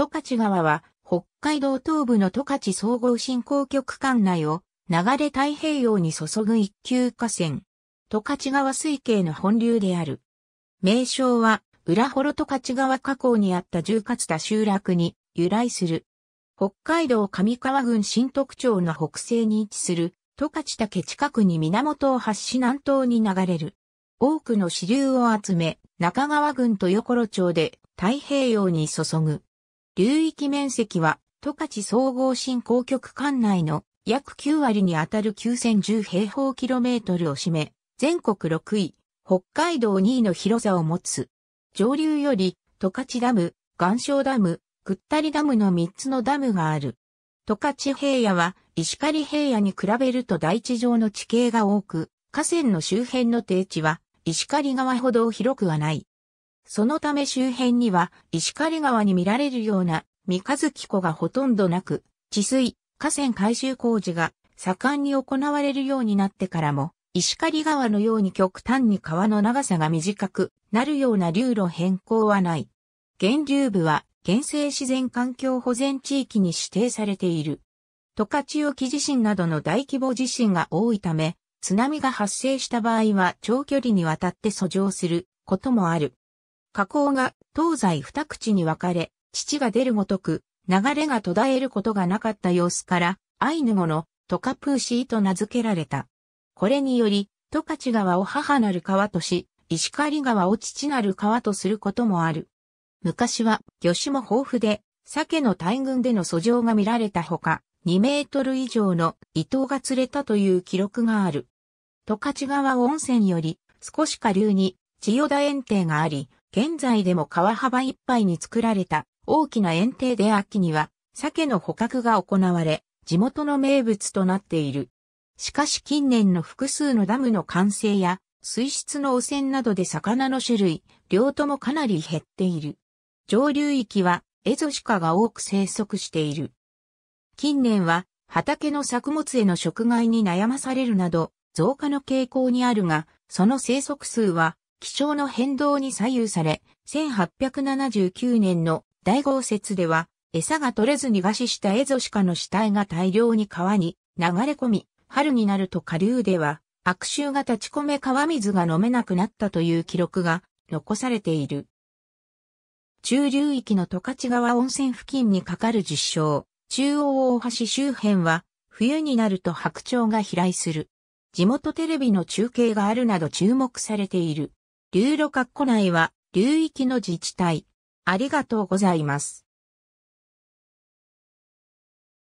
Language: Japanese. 十勝川は北海道東部の十勝総合振興局管内を流れ太平洋に注ぐ一級河川。十勝川水系の本流である。名称は浦幌十勝川河口にあった住勝田集落に由来する。北海道上川郡新得町の北西に位置する十勝岳近くに源を発し南東に流れる。多くの支流を集め、中川郡豊頃町で太平洋に注ぐ。流域面積は十勝総合振興局管内の約9割にあたる9010平方キロメートルを占め、全国6位、北海道2位の広さを持つ。上流より十勝ダム、岩礁ダム、くったりダムの3つのダムがある。十勝平野は石狩平野に比べると台地上の地形が多く、河川の周辺の低地は石狩川ほど広くはない。そのため周辺には石狩川に見られるような三日月湖がほとんどなく、治水、河川改修工事が盛んに行われるようになってからも、石狩川のように極端に川の長さが短くなるような流路変更はない。源流部は県制自然環境保全地域に指定されている。十勝沖地震などの大規模地震が多いため、津波が発生した場合は長距離にわたって遡上することもある。河口が東西二口に分かれ、乳が出るごとく、流れが途絶えることがなかった様子から、アイヌ語のトカプーシーと名付けられた。これにより、十勝川を母なる川とし、石狩川を父なる川とすることもある。昔は魚種も豊富で、鮭の大群での遡上が見られたほか、2メートル以上のイトウが釣れたという記録がある。十勝川温泉より少し下流に千代田堰堤があり、現在でも川幅いっぱいに作られた大きな堰堤で秋には鮭の捕獲が行われ、地元の名物となっている。しかし近年の複数のダムの完成や水質の汚染などで魚の種類、量ともかなり減っている。上流域はエゾシカが多く生息している。近年は畑の作物への食害に悩まされるなど増加の傾向にあるが、その生息数は気象の変動に左右され、1879年の大豪雪では餌が取れずに餓死したエゾシカの死体が大量に川に流れ込み、春になると下流では悪臭が立ち込め川水が飲めなくなったという記録が残されている。中流域の十勝川温泉付近にかかる10勝、中央大橋周辺は冬になると白鳥が飛来する。地元テレビの中継があるなど注目されている。流路括弧内は流域の自治体。ありがとうございます。